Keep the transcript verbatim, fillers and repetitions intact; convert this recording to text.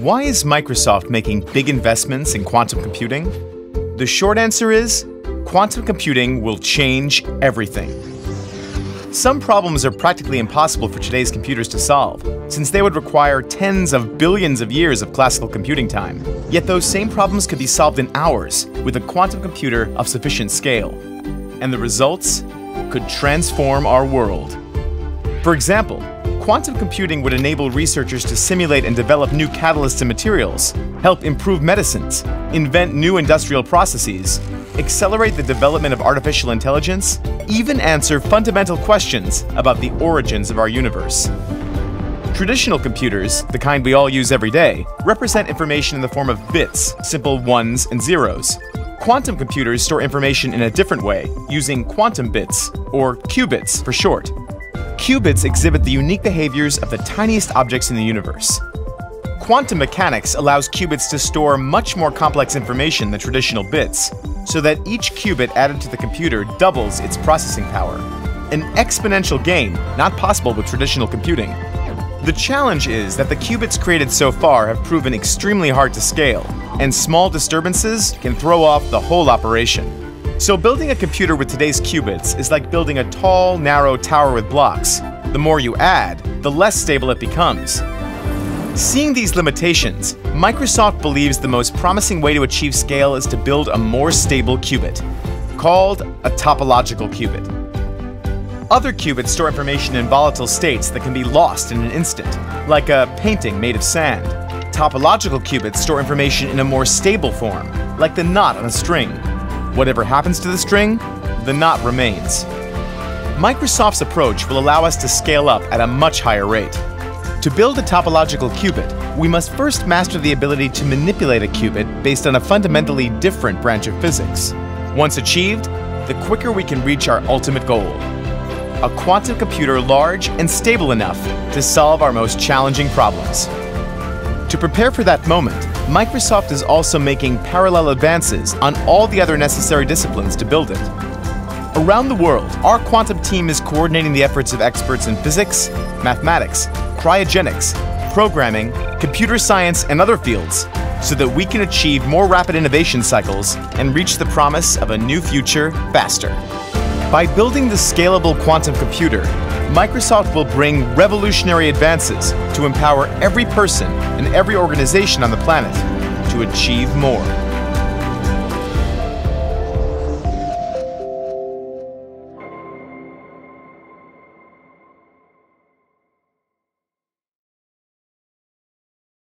Why is Microsoft making big investments in quantum computing? The short answer is, quantum computing will change everything. Some problems are practically impossible for today's computers to solve, since they would require tens of billions of years of classical computing time. Yet those same problems could be solved in hours with a quantum computer of sufficient scale. And the results could transform our world. For example, quantum computing would enable researchers to simulate and develop new catalysts and materials, help improve medicines, invent new industrial processes, accelerate the development of artificial intelligence, even answer fundamental questions about the origins of our universe. Traditional computers, the kind we all use every day, represent information in the form of bits, simple ones and zeros. Quantum computers store information in a different way, using quantum bits, or qubits for short. Qubits exhibit the unique behaviors of the tiniest objects in the universe. Quantum mechanics allows qubits to store much more complex information than traditional bits, so that each qubit added to the computer doubles its processing power, an exponential gain not possible with traditional computing. The challenge is that the qubits created so far have proven extremely hard to scale, and small disturbances can throw off the whole operation. So building a computer with today's qubits is like building a tall, narrow tower with blocks. The more you add, the less stable it becomes. Seeing these limitations, Microsoft believes the most promising way to achieve scale is to build a more stable qubit, called a topological qubit. Other qubits store information in volatile states that can be lost in an instant, like a painting made of sand. Topological qubits store information in a more stable form, like the knot on a string. Whatever happens to the string, the knot remains. Microsoft's approach will allow us to scale up at a much higher rate. To build a topological qubit, we must first master the ability to manipulate a qubit based on a fundamentally different branch of physics. Once achieved, the quicker we can reach our ultimate goal: a quantum computer large and stable enough to solve our most challenging problems. To prepare for that moment, Microsoft is also making parallel advances on all the other necessary disciplines to build it. Around the world, our quantum team is coordinating the efforts of experts in physics, mathematics, cryogenics, programming, computer science, and other fields, so that we can achieve more rapid innovation cycles and reach the promise of a new future faster. By building the scalable quantum computer, Microsoft will bring revolutionary advances to empower every person and every organization on the planet to achieve more.